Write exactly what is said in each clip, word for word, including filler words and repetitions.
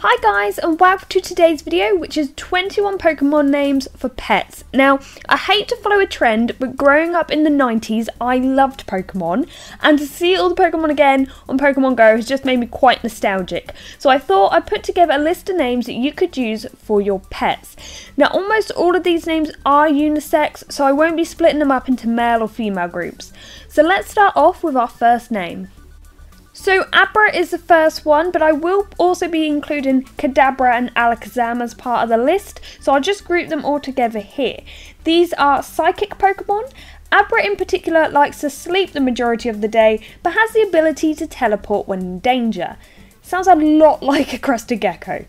Hi guys and welcome to today's video, which is twenty-one Pokemon names for pets. Now, I hate to follow a trend, but growing up in the nineties I loved Pokemon, and to see all the Pokemon again on Pokemon Go has just made me quite nostalgic. So I thought I'd put together a list of names that you could use for your pets. Now almost all of these names are unisex, so I won't be splitting them up into male or female groups. So let's start off with our first name. So Abra is the first one, but I will also be including Kadabra and Alakazam as part of the list, so I'll just group them all together here. These are psychic Pokemon. Abra in particular likes to sleep the majority of the day, but has the ability to teleport when in danger. Sounds a lot like a crested gecko.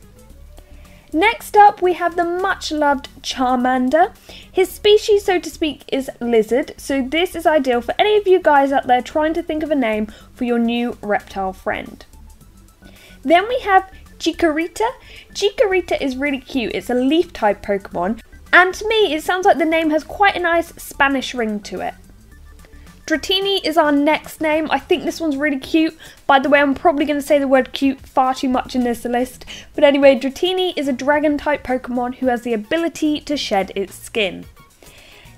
Next up we have the much loved Charmander. His species, so to speak, is lizard, so this is ideal for any of you guys out there trying to think of a name for your new reptile friend. Then we have Chikorita. Chikorita is really cute, it's a leaf type Pokemon, and to me it sounds like the name has quite a nice Spanish ring to it. Dratini is our next name. I think this one's really cute. By the way, I'm probably going to say the word cute far too much in this list. But anyway, Dratini is a dragon type Pokemon who has the ability to shed its skin.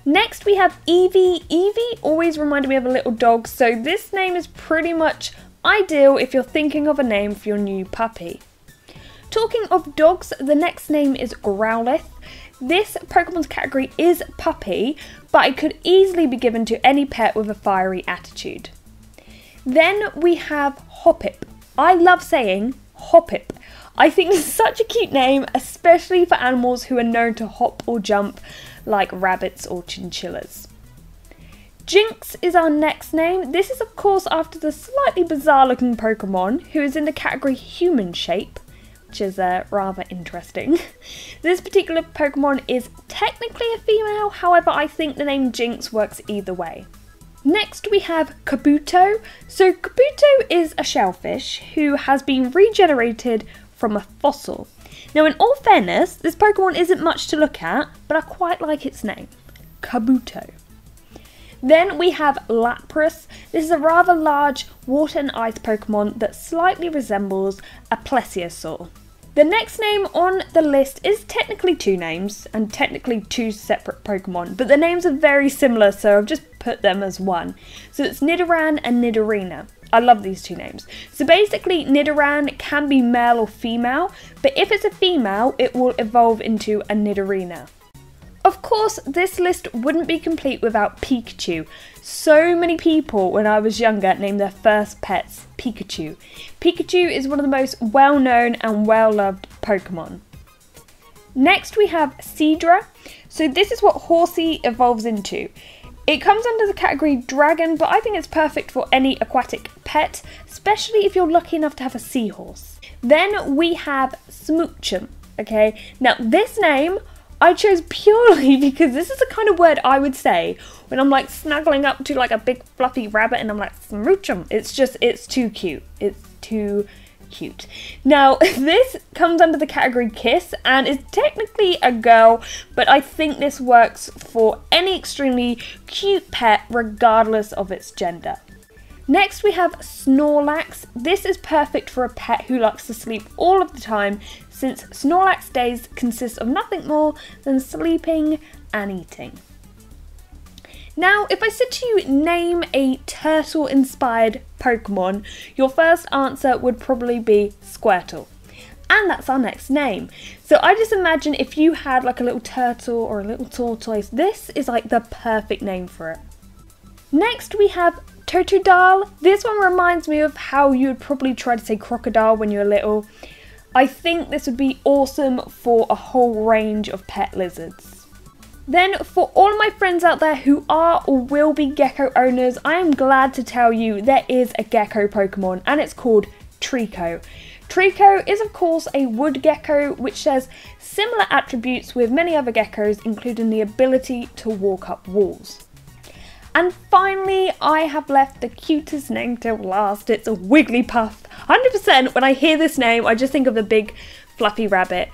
Next we have Eevee. Eevee always reminded me of a little dog, so this name is pretty much ideal if you're thinking of a name for your new puppy. Talking of dogs, the next name is Growlithe. This Pokemon's category is puppy, but it could easily be given to any pet with a fiery attitude. Then we have Hoppip. I love saying Hoppip. I think it's such a cute name, especially for animals who are known to hop or jump, like rabbits or chinchillas. Jinx is our next name. This is of course after the slightly bizarre looking Pokemon who is in the category human shape, which is uh, rather interesting. This particular Pokemon is technically a female, however I think the name Jinx works either way. Next we have Kabuto. So Kabuto is a shellfish who has been regenerated from a fossil. Now in all fairness, this Pokemon isn't much to look at, but I quite like its name, Kabuto. Then we have Lapras. This is a rather large water and ice Pokemon that slightly resembles a plesiosaur. The next name on the list is technically two names and technically two separate Pokemon, but the names are very similar, so I've just put them as one. So it's Nidoran and Nidorina. I love these two names. So basically Nidoran can be male or female, but if it's a female it will evolve into a Nidorina. Of course, this list wouldn't be complete without Pikachu. So many people when I was younger named their first pets Pikachu. Pikachu is one of the most well-known and well-loved Pokemon. Next we have Seadra. So this is what Horsea evolves into. It comes under the category dragon, but I think it's perfect for any aquatic pet, especially if you're lucky enough to have a seahorse. Then we have Smoochum. Okay, now this name I chose purely because this is the kind of word I would say when I'm like snuggling up to like a big fluffy rabbit and I'm like smoochum. It's just, it's too cute. It's too cute. Now this comes under the category kiss and is technically a girl, but I think this works for any extremely cute pet regardless of its gender. Next we have Snorlax. This is perfect for a pet who likes to sleep all of the time, since Snorlax days consist of nothing more than sleeping and eating. Now if I said to you name a turtle inspired Pokemon, your first answer would probably be Squirtle. And that's our next name. So I just imagine if you had like a little turtle or a little tortoise, this is like the perfect name for it. Next we have Totodile. This one reminds me of how you would probably try to say crocodile when you're little. I think this would be awesome for a whole range of pet lizards. Then for all my friends out there who are or will be gecko owners, I am glad to tell you there is a gecko Pokemon and it's called Trico. Trico is of course a wood gecko which shares similar attributes with many other geckos, including the ability to walk up walls. And finally, I have left the cutest name till last. It's a Wigglypuff. one hundred percent when I hear this name, I just think of the big fluffy rabbit,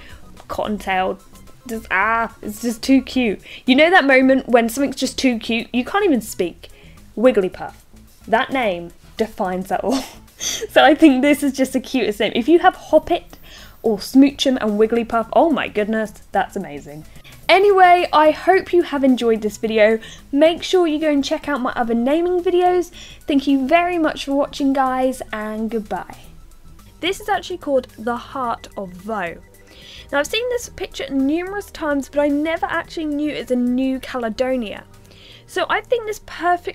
cotton-tailed, just, ah, it's just too cute. You know that moment when something's just too cute, you can't even speak? Wigglypuff. That name defines that all. So I think this is just the cutest name. If you have Hoppip, or Smoochum and Wigglypuff. Oh my goodness, that's amazing. Anyway, I hope you have enjoyed this video. Make sure you go and check out my other naming videos. Thank you very much for watching, guys, and goodbye. This is actually called The Heart of Voh. Now, I've seen this picture numerous times, but I never actually knew it's a New Caledonia. So I think this perfect